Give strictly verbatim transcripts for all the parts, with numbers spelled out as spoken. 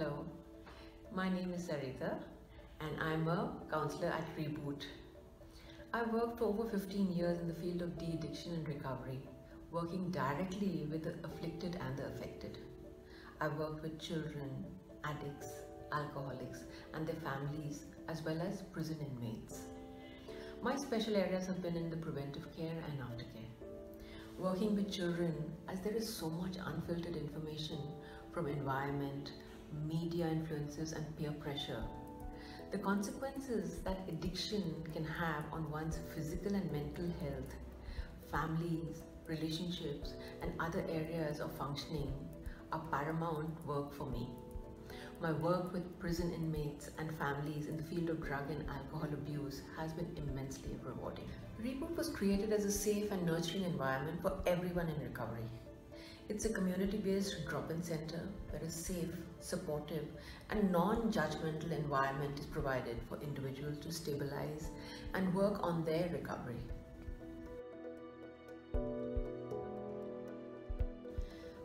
Hello, my name is Sarita and I'm a counselor at Reboot. I've worked for over fifteen years in the field of de-addiction and recovery, working directly with the afflicted and the affected. I've worked with children, addicts, alcoholics and their families, as well as prison inmates. My special areas have been in the preventive care and aftercare. Working with children, as there is so much unfiltered information from environment, media influences and peer pressure. The consequences that addiction can have on one's physical and mental health, families, relationships and other areas of functioning are paramount work for me. My work with prison inmates and families in the field of drug and alcohol abuse has been immensely rewarding. Reboot was created as a safe and nurturing environment for everyone in recovery. It's a community-based drop-in center where a safe, supportive and non-judgmental environment is provided for individuals to stabilize and work on their recovery.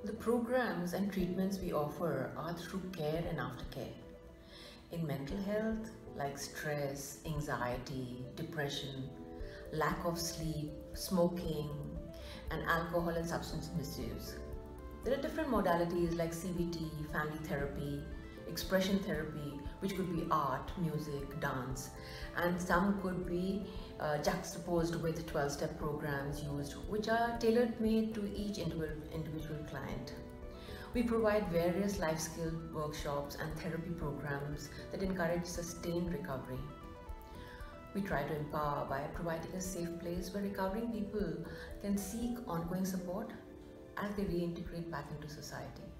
The programs and treatments we offer are through care and aftercare. In mental health, like stress, anxiety, depression, lack of sleep, smoking, and alcohol and substance misuse. There are different modalities like C B T, family therapy, expression therapy, which could be art, music, dance, and some could be uh, juxtaposed with twelve-step programs used, which are tailor-made to each individual client. We provide various life skill workshops and therapy programs that encourage sustained recovery. We try to empower by providing a safe place where recovering people can seek ongoing support as they reintegrate back into society.